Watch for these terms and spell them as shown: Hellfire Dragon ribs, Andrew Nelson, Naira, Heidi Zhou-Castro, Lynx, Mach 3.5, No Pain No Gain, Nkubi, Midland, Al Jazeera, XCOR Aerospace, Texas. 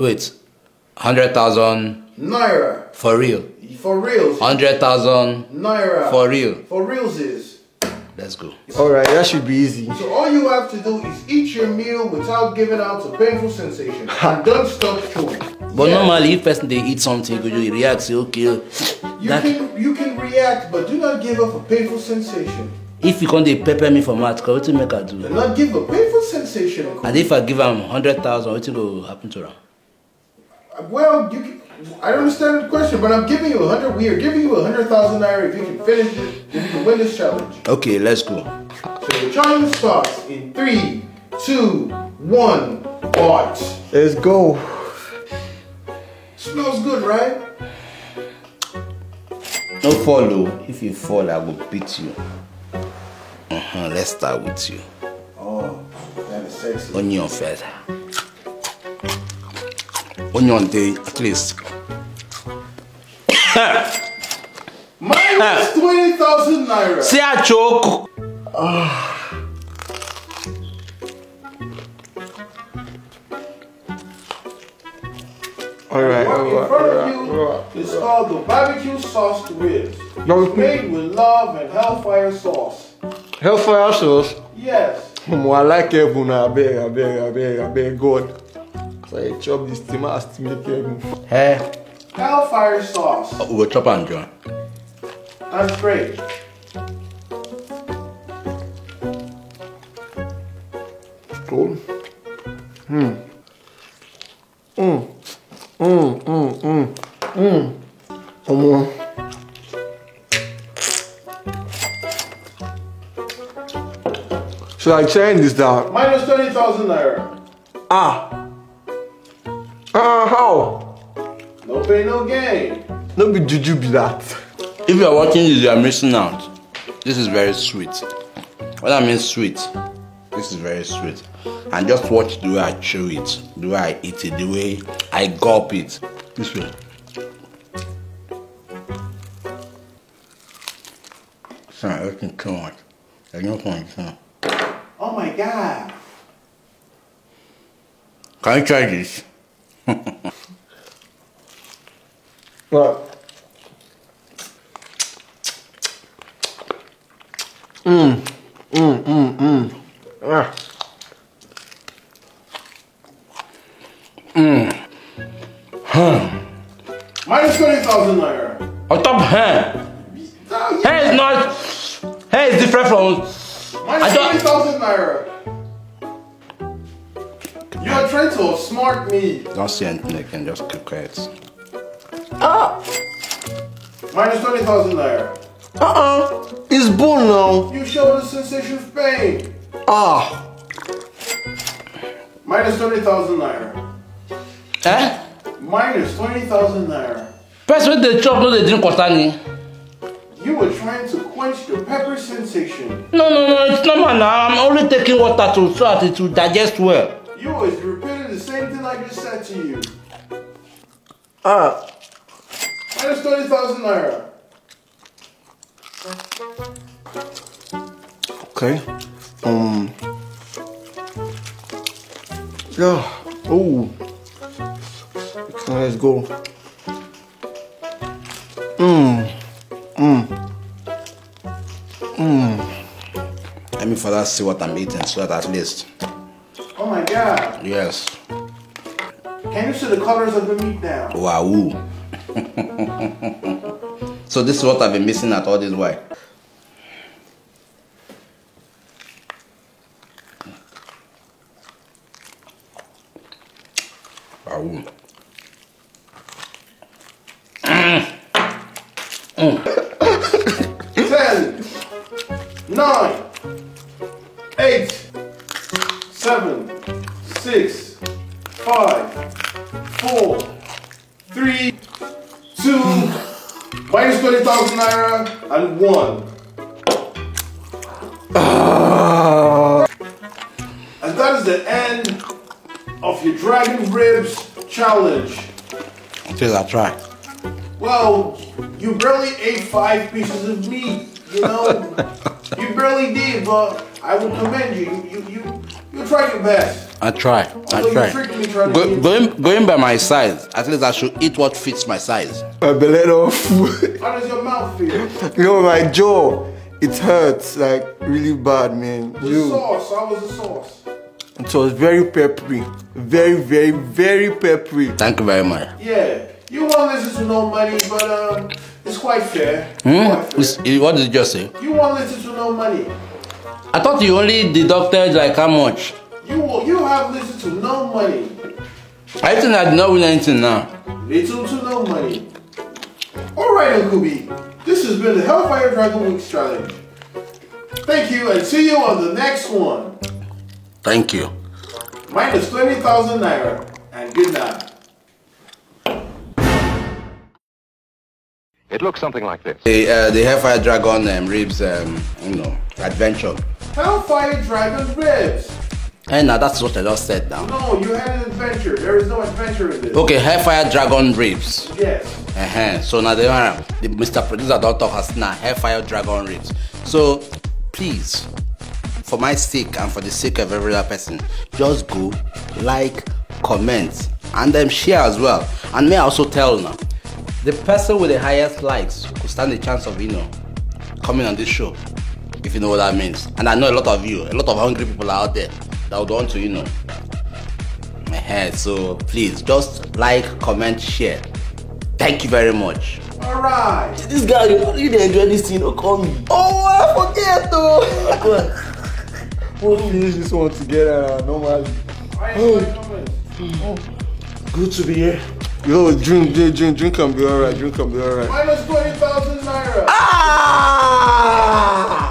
Wait, 100,000 Naira. For real. For real. 100,000 Naira. For real. For realsies. Let's go. Alright, that should be easy. So all you have to do is eat your meal without giving out a painful sensation. And don't stop chewing. But yeah, normally if person they eat something, could you react, say okay. You can react, but do not give up a painful sensation. If you can't they pepper me for math, what do you make her do? Do not give a painful sensation. And if I give him 100,000, what will happen to her? Well, you can, I don't understand the question, but I'm giving you 100. We are giving you 100,000 Naira if you can finish this, if you can win this challenge. Okay, let's go. So the challenge starts in 3, 2, 1. Watch. Let's go. Smells good, right? No follow. If you fall, I will beat you. Let's start with you. Oh, that is sexy. Onion feather. Onion day, at least. Minus 20,000 Naira. See I choke. Alright, in front of you is called the barbecue sauced ribs. It's made with love and hellfire sauce. Hellfire sauce? Yes. I like it, but I beg God. I chop this thing, I still make hey. Hellfire sauce. We'll chop and join. And spray. Cool. Come on. Should I change this down? Minus 20,000 Naira. How? No pain, no gain. No be juju be that. If you are watching this, you are missing out. This is very sweet. What I mean sweet, this is very sweet. And just watch the way I chew it, the way I eat it, the way I gulp it. This way. Sorry, I think too much. There's no point. Oh my God. Can I try this? What? Minus 20,000 Naira. On top hair. Hair is not. Hair is different from. Minus 20,000 Naira. You are trying to smart me. Don't say anything, I can just keep quiet. Minus 20,000 Naira. It's bone now. You showed a sensation of pain. Minus 20,000 Naira. Eh? Minus 20,000 Naira. First with the chop, no, they didn't concern me. You were trying to quench the pepper sensation. No, it's not man. I'm only taking water to so that it will digest well. You always repeated the same thing I just said to you. Minus 20,000 Naira. Okay. Yeah. Oh. Let's go. Let me further see what I'm eating so that at least. Oh my God. Yes. Can you see the colors of the meat now? Wow. So this is what I've been missing at all this while. Wow. Minus 20,000 Naira and 1. And that is the end of your dragon ribs challenge. Until I try. Well, you barely ate 5 pieces of meat, you know? You barely did, but I would commend you. You try your best. I try. Although I try. Going by my size, at least I should eat what fits my size. My belly off. How does your mouth feel? Yo, my jaw, it hurts like really bad, man. The sauce. How was the sauce? It was very peppery. Very, very peppery. Thank you very much. Yeah, you want this to no money, but it's quite fair. What did you just say? You want this to no money. I thought you only deducted like how much? You have little to no money. I think I did not win anything now. Little to no money. Alright, Nkubi. This has been the Hellfire Dragon Weeks Challenge. Thank you and see you on the next one. Thank you. Minus 20,000 Naira and good night. It looks something like this. The Hellfire Dragon ribs, you know, adventure. Hellfire Dragon ribs! Hey, now that's what I just said now. No, you had an adventure. There is no adventure in this. Okay, Hellfire Dragon ribs. Yes. So now they are, Mr. Producer don't talk us now. Hellfire Dragon ribs. So please, for my sake and for the sake of every other person, just go, like, comment, and then share as well. And may I also tell now, the person with the highest likes could stand the chance of, you know, coming on this show. If you know what that means. And I know a lot of you, a lot of hungry people are out there that would want to, you know. So please, just like, comment, share. Thank you very much. Alright. This guy, you don't really enjoy this thing, or call me. Oh, I forget though. We'll finish this one together normally. Good to be here. Yo, drink and be alright. Minus 20,000 Naira. Ah!